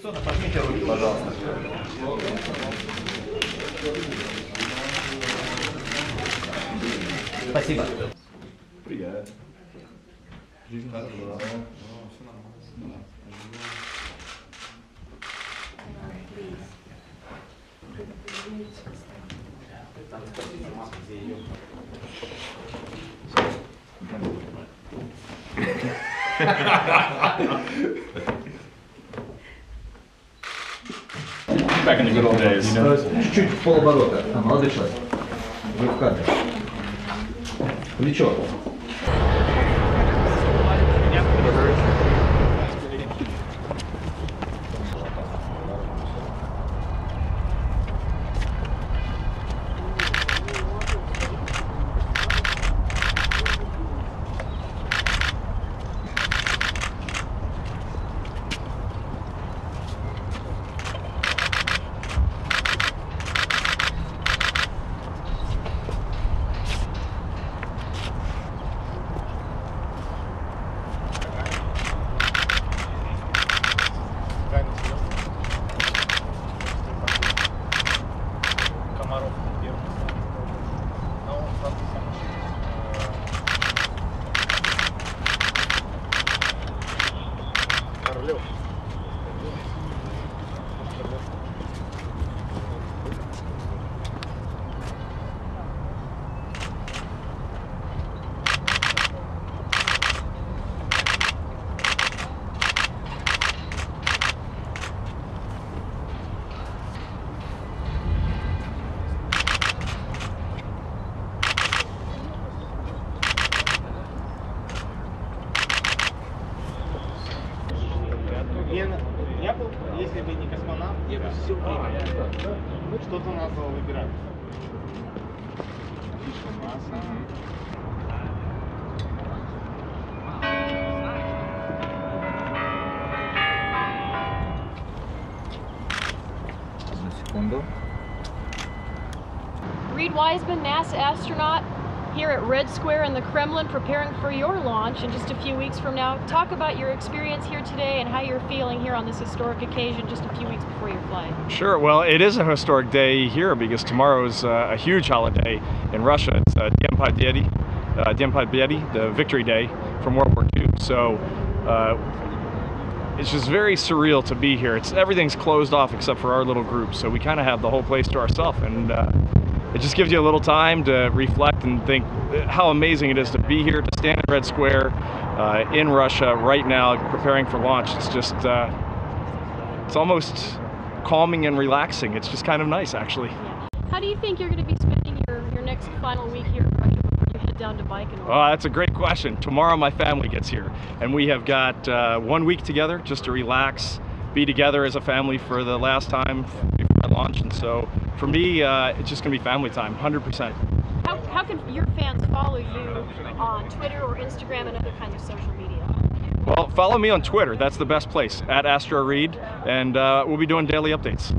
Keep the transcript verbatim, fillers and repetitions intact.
Поднимите руки, пожалуйста. Спасибо. Привет. Жизнь хорошо. Все нормально. Back in the good old days. You know? Чуть-чуть в полоборота. А, молодой человек. Вы в кадре. Плечо. Если бы не космонавт, я бы все время что-то надо было выбирать. Фишка масса. Одну секунду. Reid Wiseman, NASA astronaut, here at Red Square in the Kremlin, preparing for your launch in just a few weeks from now. Talk about your experience here today and how you're feeling here on this historic occasion just a few weeks before your flight. Sure, well, it is a historic day here because tomorrow is uh, a huge holiday in Russia. It's uh, Dien Pobedy, uh, Dien Pobedy, the Victory Day from World War Two. So uh, it's just very surreal to be here. It's everything's closed off except for our little group, so we kind of have the whole place to ourselves, and. Uh, It just gives you a little time to reflect and think how amazing it is to be here, to stand at Red Square uh, in Russia right now, preparing for launch. It's just, uh, it's almost calming and relaxing. It's just kind of nice, actually. How do you think you're going to be spending your, your next final week here in Russia before you head down to Baikonur? Oh, that's a great question. Tomorrow my family gets here, and we have got uh, one week together just to relax, be together as a family for the last time before I launch, and so for me, uh, it's just going to be family time, one hundred percent. How, how can your fans follow you on Twitter or Instagram and other kinds of social media? Well, follow me on Twitter. That's the best place, at Astro Reid, and uh, we'll be doing daily updates.